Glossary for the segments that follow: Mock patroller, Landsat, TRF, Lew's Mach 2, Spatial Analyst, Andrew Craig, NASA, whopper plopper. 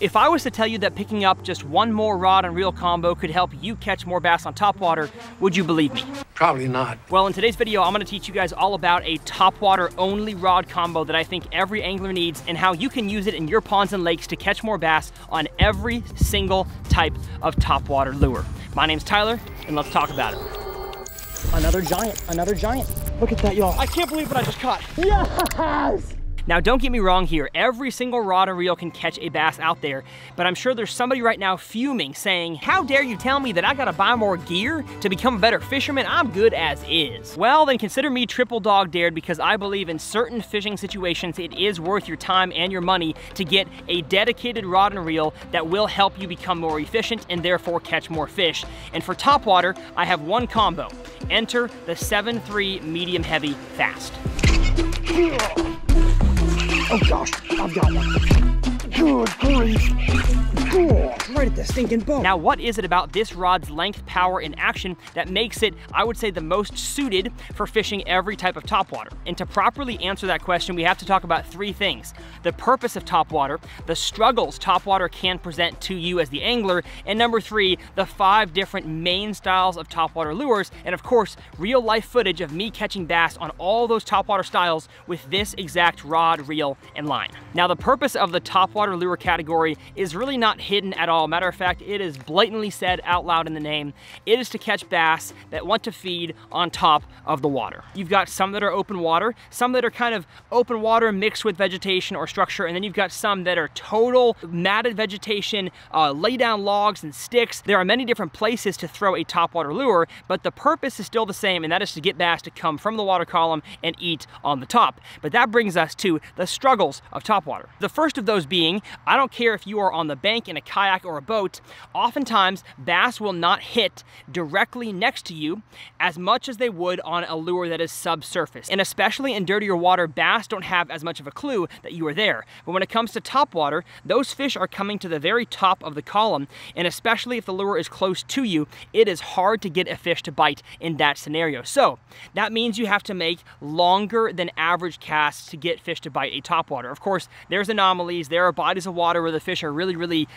If I was to tell you that picking up just one more rod and reel combo could help you catch more bass on topwater, would you believe me? Probably not. Well, in today's video, I'm gonna teach you guys all about a topwater only rod combo that I think every angler needs and how you can use it in your ponds and lakes to catch more bass on every single type of topwater lure. My name's Tyler, and let's talk about it. Another giant. Look at that, y'all. I can't believe what I just caught. Yes! Now, don't get me wrong here. Every single rod and reel can catch a bass out there, but I'm sure there's somebody right now fuming saying, how dare you tell me that I gotta buy more gear to become a better fisherman? I'm good as is. Well, then consider me triple dog dared, because I believe in certain fishing situations, it is worth your time and your money to get a dedicated rod and reel that will help you become more efficient and therefore catch more fish. And for topwater, I have one combo. Enter the 7-3 medium heavy fast. Oh gosh, I've got one. Good grief. Right at the stinking bone. Now, what is it about this rod's length, power, and action that makes it, I would say, the most suited for fishing every type of topwater? And to properly answer that question, we have to talk about three things: the purpose of topwater, the struggles topwater can present to you as the angler, and number three, the 5 different main styles of topwater lures, and of course, real life footage of me catching bass on all those topwater styles with this exact rod, reel, and line. Now, the purpose of the topwater lure category is really not hidden at all. Matter of fact, it is blatantly said out loud in the name. It is to catch bass that want to feed on top of the water. You've got some that are open water, some that are kind of open water mixed with vegetation or structure, and then you've got some that are total matted vegetation, lay down logs and sticks. There are many different places to throw a topwater lure, but the purpose is still the same, and that is to get bass to come from the water column and eat on the top. But that brings us to the struggles of topwater. The first of those being, I don't care if you are on the bank in a kayak or a boat, oftentimes bass will not hit directly next to you as much as they would on a lure that is subsurface. And especially in dirtier water, bass don't have as much of a clue that you are there. But when it comes to topwater, those fish are coming to the very top of the column, and especially if the lure is close to you, it is hard to get a fish to bite in that scenario. So that means you have to make longer than average casts to get fish to bite a topwater. Of course, there's anomalies, there are bodies of water where the fish are really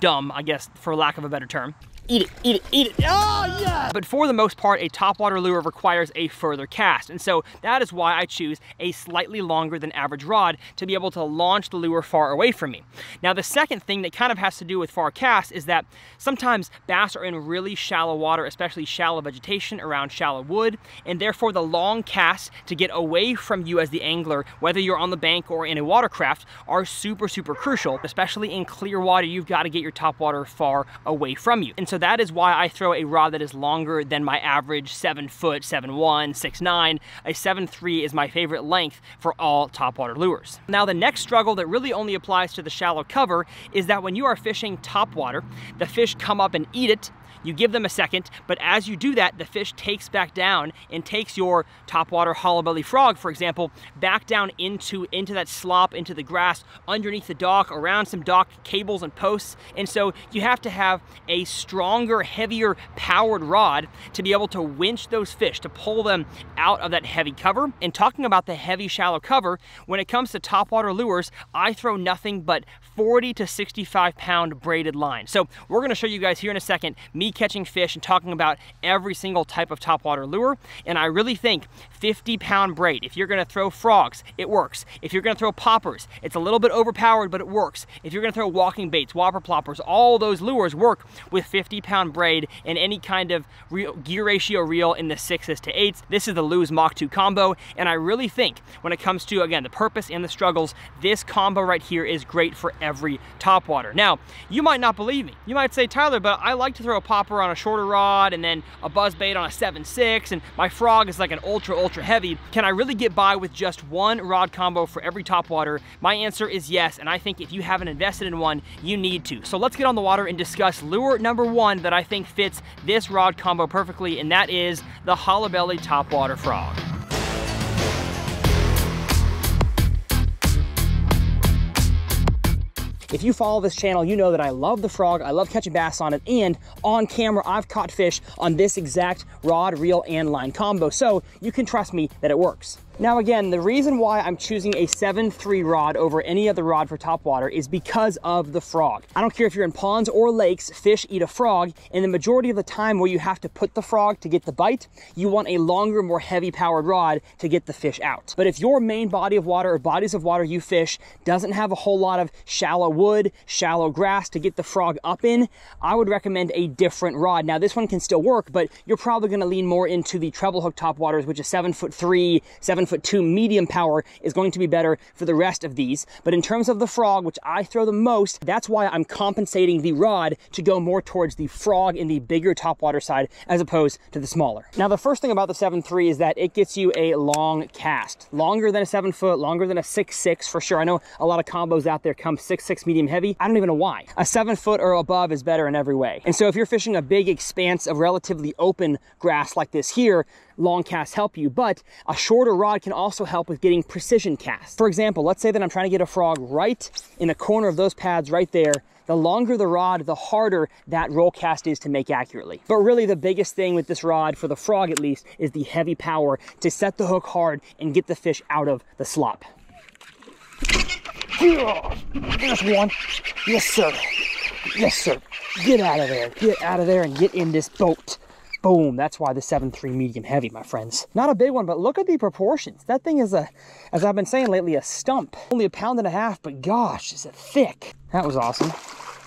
dumb, I guess, for lack of a better term. Eat it, eat it, eat it. Oh, yeah! But for the most part, a topwater lure requires a further cast. And so that is why I choose a slightly longer than average rod to be able to launch the lure far away from me. Now, the second thing that kind of has to do with far cast is that sometimes bass are in really shallow water, especially shallow vegetation around shallow wood, and therefore the long casts to get away from you as the angler, whether you're on the bank or in a watercraft, are super, super crucial. Especially in clear water, you've got to get your topwater far away from you. And so that is why I throw a rod that is longer than my average 7 foot, 7'1", 6'9". A 7'3" is my favorite length for all topwater lures. Now, the next struggle that really only applies to the shallow cover is that when you are fishing topwater, the fish come up and eat it. You give them a second, but as you do that, the fish takes back down and takes your topwater hollowbelly frog, for example, back down into that slop, into the grass, underneath the dock, around some dock cables and posts. And so you have to have a stronger, heavier powered rod to be able to winch those fish, to pull them out of that heavy cover. And talking about the heavy, shallow cover, when it comes to topwater lures, I throw nothing but 40 to 65 pound braided line. So we're gonna show you guys here in a second, me catching fish and talking about every single type of topwater lure. And I really think 50 pound braid, if you're gonna throw frogs, it works. If you're gonna throw poppers, it's a little bit overpowered, but it works. If you're gonna throw walking baits, whopper ploppers, all those lures work with 50 pound braid and any kind of gear ratio reel in the 6s to 8s. This is the Lew's Mach 2 combo. And I really think when it comes to, again, the purpose and the struggles, this combo right here is great for every topwater. Now, you might not believe me. You might say, Tyler, but I like to throw a popper on a shorter rod and then a buzz bait on a 7'6", and my frog is like an ultra heavy. Can I really get by with just one rod combo for every topwater? My answer is yes, and I think if you haven't invested in one, you need to. So let's get on the water and discuss lure number one that I think fits this rod combo perfectly, and that is the hollowbelly topwater frog. If you follow this channel, you know that I love the frog, I love catching bass on it, and on camera, I've caught fish on this exact rod, reel, and line combo, so you can trust me that it works. Now again, the reason why I'm choosing a 7.3 rod over any other rod for top water is because of the frog. I don't care if you're in ponds or lakes, fish eat a frog, and the majority of the time where you have to put the frog to get the bite, you want a longer, more heavy powered rod to get the fish out. But if your main body of water or bodies of water you fish doesn't have a whole lot of shallow wood, shallow grass to get the frog up in, I would recommend a different rod. Now this one can still work, but you're probably gonna lean more into the treble hook topwaters, which is 7'3", 7'2" medium power is going to be better for the rest of these. But in terms of the frog, which I throw the most, that's why I'm compensating the rod to go more towards the frog in the bigger topwater side as opposed to the smaller. Now the first thing about the 7.3 is that it gets you a long cast, longer than a 7 foot, longer than a 6.6 for sure. I know a lot of combos out there come 6.6 medium heavy. I don't even know why. A 7 foot or above is better in every way. And so if you're fishing a big expanse of relatively open grass like this here, long casts help you, but a shorter rod can also help with getting precision casts. For example, let's say that I'm trying to get a frog right in the corner of those pads right there. The longer the rod, the harder that roll cast is to make accurately. But really the biggest thing with this rod, for the frog at least, is the heavy power to set the hook hard and get the fish out of the slop. There's one. Yes, sir. Yes, sir. Get out of there. Get out of there and get in this boat. Boom, that's why the 7.3 medium heavy, my friends. Not a big one, but look at the proportions. That thing is a, as I've been saying lately, a stump. Only a 1.5 pounds, but gosh, is it thick. That was awesome.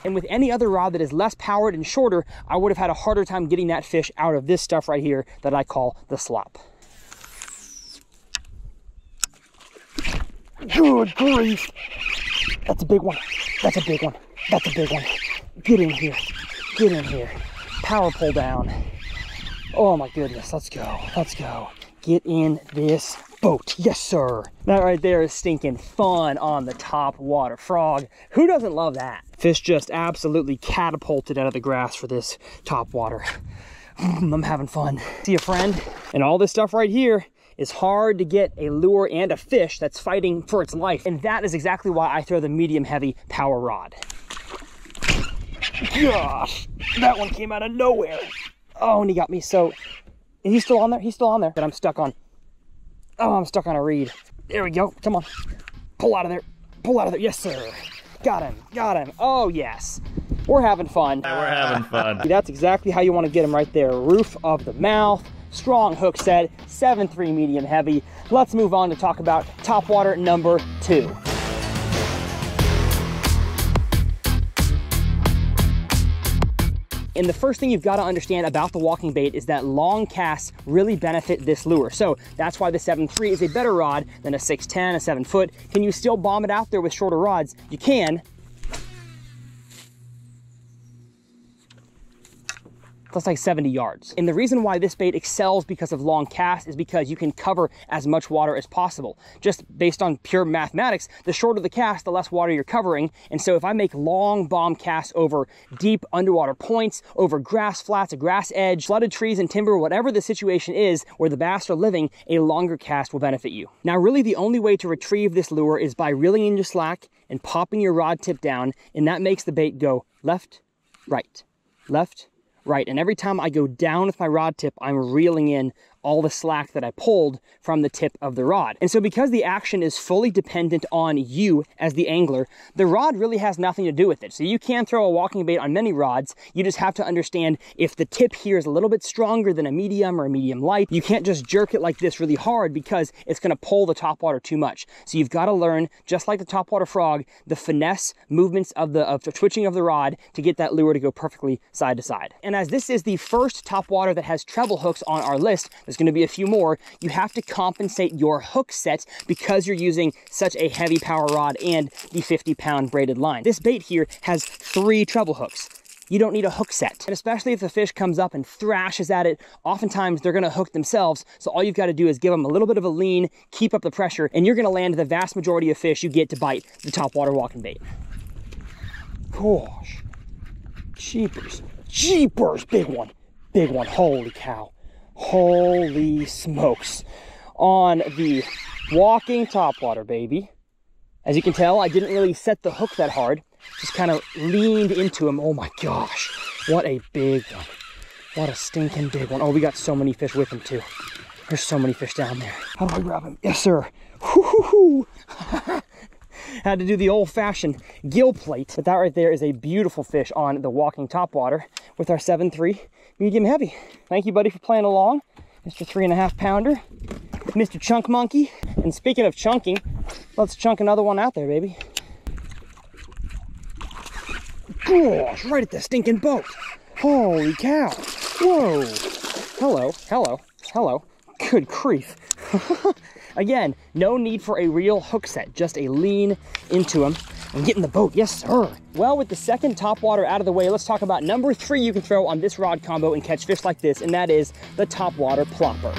And with any other rod that is less powered and shorter, I would have had a harder time getting that fish out of this stuff right here that I call the slop. Good grief. That's a big one. That's a big one. That's a big one. Get in here. Get in here. Power pull down. Oh my goodness, let's go, let's go. Get in this boat, yes sir. That right there is stinking fun on the top water frog. Who doesn't love that? Fish just absolutely catapulted out of the grass for this top water. I'm having fun. See a friend? And all this stuff right here, it's hard to get a lure and a fish that's fighting for its life. And that is exactly why I throw the medium heavy power rod. Gosh, that one came out of nowhere. Oh, and he got me. So, is he still on there? He's still on there. But I'm stuck on, oh, I'm stuck on a reed. There we go. Come on. Pull out of there. Pull out of there. Yes, sir. Got him. Got him. Oh, yes. We're having fun. Yeah, we're having fun. That's exactly how you want to get him right there. Roof of the mouth. Strong hook set, 7.3 medium heavy. Let's move on to talk about topwater number 2. And the first thing you've got to understand about the walking bait is that long casts really benefit this lure. So that's why the 7.3 is a better rod than a 6'10", a 7 foot. Can you still bomb it out there with shorter rods? You can. That's like 70 yards. And the reason why this bait excels because of long casts is because you can cover as much water as possible. Just based on pure mathematics, the shorter the cast, the less water you're covering. And so if I make long bomb casts over deep underwater points, over grass flats, a grass edge, flooded trees and timber, whatever the situation is where the bass are living, a longer cast will benefit you. Now really the only way to retrieve this lure is by reeling in your slack and popping your rod tip down, and that makes the bait go left, right, left, right. And every time I go down with my rod tip, I'm reeling in all the slack that I pulled from the tip of the rod. And so because the action is fully dependent on you as the angler, the rod really has nothing to do with it. So you can throw a walking bait on many rods. You just have to understand if the tip here is a little bit stronger than a medium or a medium light, you can't just jerk it like this really hard because it's gonna pull the topwater too much. So you've gotta learn, just like the topwater frog, the finesse movements of the twitching of the rod to get that lure to go perfectly side to side. And as this is the first topwater that has treble hooks on our list, there's going to be a few more. You have to compensate your hook set because you're using such a heavy power rod and the 50-pound braided line. This bait here has 3 treble hooks. You don't need a hook set. And especially if the fish comes up and thrashes at it, oftentimes they're gonna hook themselves. So all you've gotta do is give them a little bit of a lean, keep up the pressure, and you're gonna land the vast majority of fish you get to bite the topwater walking bait. Gosh, jeepers, jeepers, big one, holy cow. Holy smokes on the walking topwater, baby. As you can tell, I didn't really set the hook that hard, just kind of leaned into him. Oh my gosh, what a big one. What a stinking big one. Oh, we got so many fish with him too. There's so many fish down there. How do I grab him? Yes, sir. Hoo-hoo-hoo. Had to do the old-fashioned gill plate. But that right there is a beautiful fish on the walking topwater with our 7-3 medium heavy. Thank you, buddy, for playing along. Mr. 3.5 pounder, Mr. Chunk Monkey. And speaking of chunking, let's chunk another one out there, baby. Gosh, right at the stinking boat. Holy cow. Whoa. Hello, hello, hello. Good grief. Again, no need for a real hook set, just a lean into him and get in the boat. Yes, sir. Well, with the second topwater out of the way, let's talk about number 3 you can throw on this rod combo and catch fish like this, and that is the topwater plopper.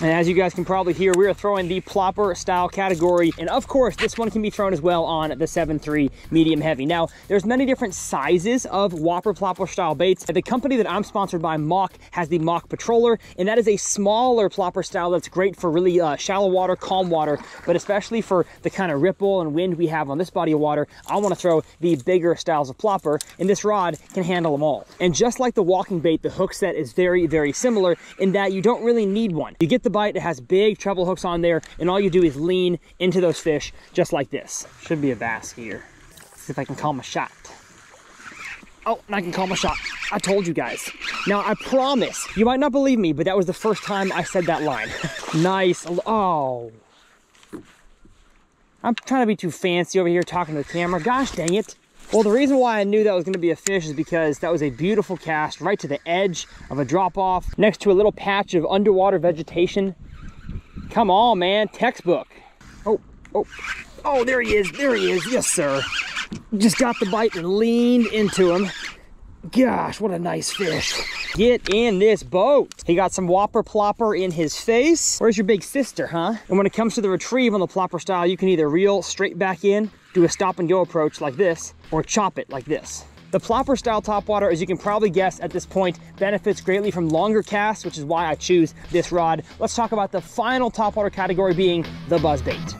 And as you guys can probably hear, we are throwing the plopper style category. And of course, this one can be thrown as well on the 7-3 medium heavy. Now, there's many different sizes of whopper plopper style baits. The company that I'm sponsored by, Mock, has the Mock Patroller, and that is a smaller plopper style that's great for really shallow water, calm water, but especially for the kind of ripple and wind we have on this body of water, I wanna throw the bigger styles of plopper, and this rod can handle them all. And just like the walking bait, the hook set is very, very similar in that you don't really need one. You get the bite, it has big treble hooks on there, and all you do is lean into those fish just like this. Should be a bass here. See if I can call my shot. Oh, and I can call my shot. I told you guys. Now, I promise, you might not believe me, but that was the first time I said that line. Nice. Oh, I'm trying to be too fancy over here talking to the camera. Gosh dang it. Well, the reason why I knew that was gonna be a fish is because that was a beautiful cast right to the edge of a drop-off next to a little patch of underwater vegetation. Come on, man, textbook. Oh, oh, oh, there he is, there he is, yes, sir. Just got the bite and leaned into him. Gosh, what a nice fish. Get in this boat. He got some whopper plopper in his face. Where's your big sister, huh? And when it comes to the retrieve on the plopper style, you can either reel straight back in, do a stop and go approach like this, or chop it like this. The plopper style topwater, as you can probably guess at this point, benefits greatly from longer casts, which is why I choose this rod. Let's talk about the final topwater category, being the buzzbait.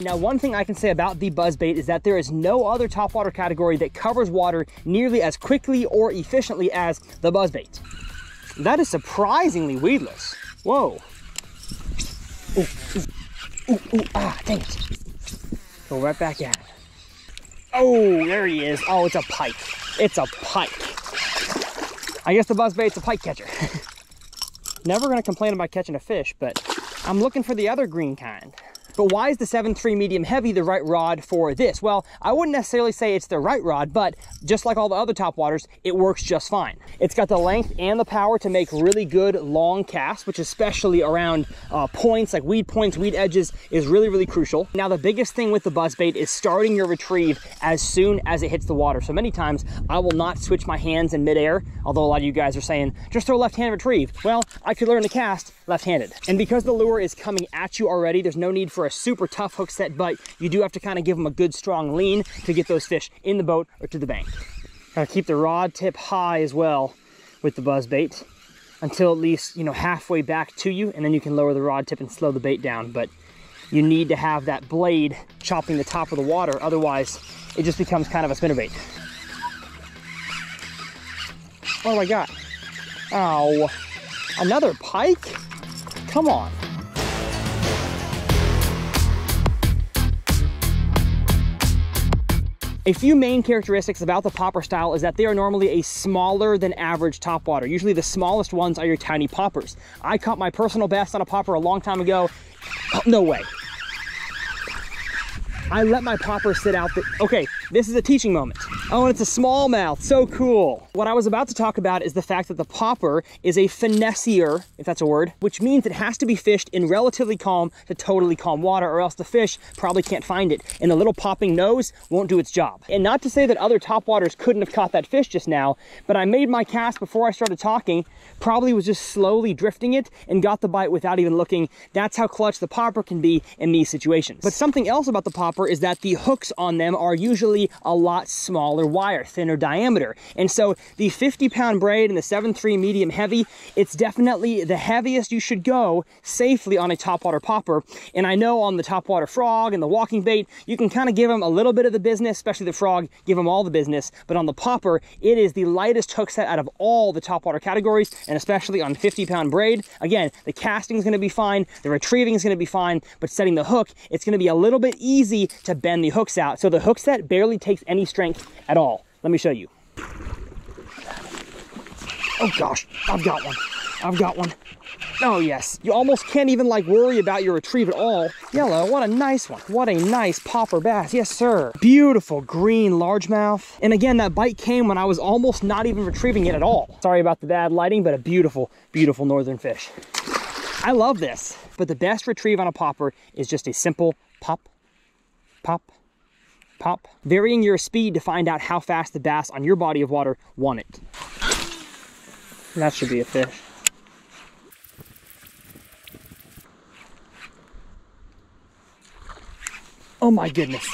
Now, one thing I can say about the buzzbait is that there is no other topwater category that covers water nearly as quickly or efficiently as the buzzbait. That is surprisingly weedless. Whoa. Ooh, ooh, ooh, ooh, ah, dang it. Go right back at it. Oh, there he is. Oh, it's a pike. It's a pike. I guess the buzzbait's a pike catcher. Never gonna complain about catching a fish, but I'm looking for the other green kind. But why is the 7-3 medium heavy the right rod for this? Well, I wouldn't necessarily say it's the right rod, but just like all the other topwaters, it works just fine. It's got the length and the power to make really good long casts, which especially around points, like weed points, weed edges, is really, really crucial. Now, the biggest thing with the buzzbait is starting your retrieve as soon as it hits the water. So many times I will not switch my hands in midair, although a lot of you guys are saying, just throw left-handed retrieve. Well, I could learn to cast left-handed. And because the lure is coming at you already, there's no need for a super tough hook set, but you do have to kind of give them a good strong lean to get those fish in the boat or to the bank. Gotta keep the rod tip high as well with the buzzbait until at least, you know, halfway back to you, and then you can lower the rod tip and slow the bait down. But you need to have that blade chopping the top of the water, otherwise it just becomes kind of a spinnerbait. What do I got? Ow, another pike? Come on. A few main characteristics about the popper style is that they are normally a smaller than average topwater. Usually the smallest ones are your tiny poppers. I caught my personal best on a popper a long time ago. Oh, no way. I let my popper sit out the, okay, this is a teaching moment. Oh, and it's a smallmouth, so cool. What I was about to talk about is the fact that the popper is a finessier, if that's a word, which means it has to be fished in relatively calm to totally calm water, or else the fish probably can't find it, and the little popping nose won't do its job. And not to say that other topwaters couldn't have caught that fish just now, but I made my cast before I started talking, probably was just slowly drifting it and got the bite without even looking. That's how clutch the popper can be in these situations. But something else about the popper is that the hooks on them are usually obviously a lot smaller wire, thinner diameter. And so the 50-pound braid and the 7.3 medium heavy, it's definitely the heaviest you should go safely on a topwater popper. And I know on the topwater frog and the walking bait, you can kind of give them a little bit of the business, especially the frog, give them all the business. But on the popper, it is the lightest hook set out of all the topwater categories, and especially on 50-pound braid. Again, the casting is going to be fine, the retrieving is going to be fine, but setting the hook, it's going to be a little bit easy to bend the hooks out. So the hook set barely takes any strength at all. Let me show you. Oh gosh, I've got one. I've got one. Oh yes, you almost can't even like worry about your retrieve at all. Yellow, what a nice one. What a nice popper bass, yes sir. Beautiful green largemouth. And again, that bite came when I was almost not even retrieving it at all. Sorry about the bad lighting, but a beautiful, beautiful northern fish. I love this, but the best retrieve on a popper is just a simple pop, pop, pop. Varying your speed to find out how fast the bass on your body of water want it. That should be a fish. Oh my goodness.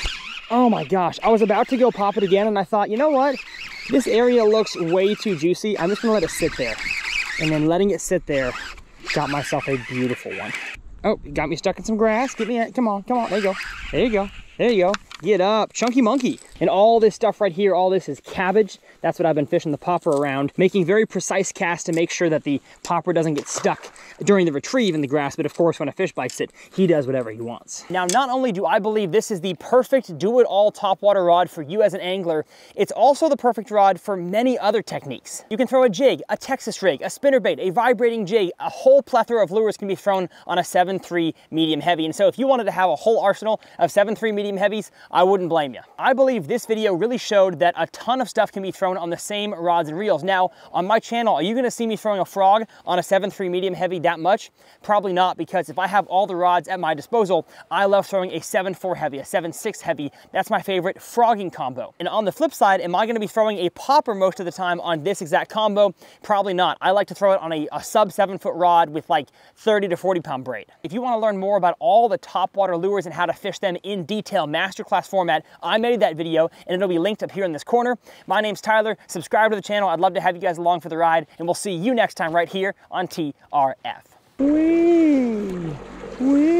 Oh my gosh. I was about to go pop it again and I thought, you know what? This area looks way too juicy. I'm just gonna let it sit there. And then letting it sit there, got myself a beautiful one. Oh, it got me stuck in some grass. Get me out. Come on, come on. There you go. There you go. There you go. Get up, chunky monkey. And all this stuff right here, all this is cabbage. That's what I've been fishing the popper around, making very precise casts to make sure that the popper doesn't get stuck during the retrieve in the grass. But of course, when a fish bites it, he does whatever he wants. Now, not only do I believe this is the perfect do-it-all topwater rod for you as an angler, it's also the perfect rod for many other techniques. You can throw a jig, a Texas rig, a spinnerbait, a vibrating jig, a whole plethora of lures can be thrown on a 7.3 medium heavy. And so if you wanted to have a whole arsenal of 7.3 medium heavies, I wouldn't blame you. I believe this video really showed that a ton of stuff can be thrown on the same rods and reels. Now, on my channel, are you gonna see me throwing a frog on a 7.3 medium heavy that much? Probably not, because if I have all the rods at my disposal, I love throwing a 7.4 heavy, a 7.6 heavy. That's my favorite frogging combo. And on the flip side, am I gonna be throwing a popper most of the time on this exact combo? Probably not. I like to throw it on a sub 7 foot rod with like 30 to 40 pound braid. If you wanna learn more about all the topwater lures and how to fish them in detail, masterclass format, I made that video and it'll be linked up here in this corner. My name's Tyler. Subscribe to the channel. I'd love to have you guys along for the ride, and we'll see you next time right here on TRF. Whee! Whee!